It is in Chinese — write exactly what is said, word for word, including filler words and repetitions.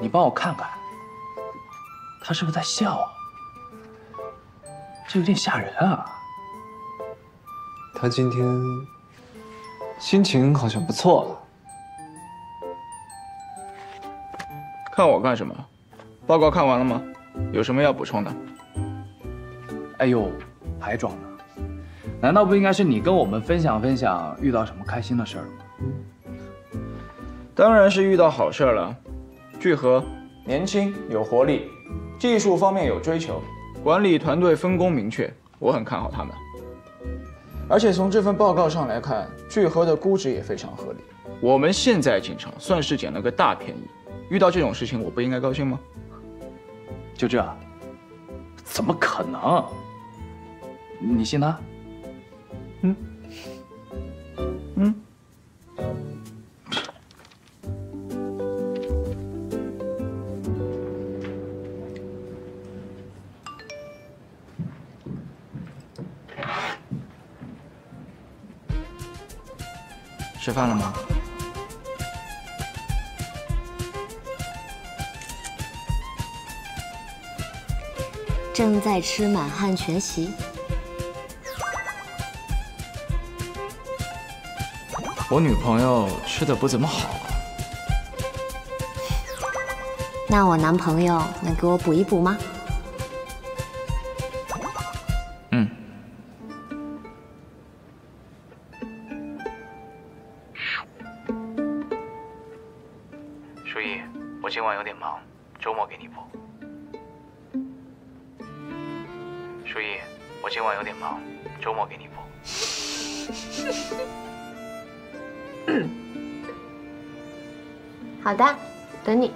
你帮我看看，他是不是在笑啊？这有点吓人啊。他今天心情好像不错了。 看我干什么？报告看完了吗？有什么要补充的？哎呦，还装呢？难道不应该是你跟我们分享分享遇到什么开心的事儿吗？当然是遇到好事了。聚合年轻有活力，技术方面有追求，管理团队分工明确，我很看好他们。而且从这份报告上来看，聚合的估值也非常合理。我们现在进场算是捡了个大便宜。 遇到这种事情，我不应该高兴吗？就这，怎么可能？你信他？嗯嗯。吃饭了吗？ 正在吃满汉全席。我女朋友吃的不怎么好啊。那我男朋友能给我补一补吗？嗯。舒逸，我今晚有点忙，周末给你补。 舒逸，我今晚有点忙，周末给你补。好的，等你。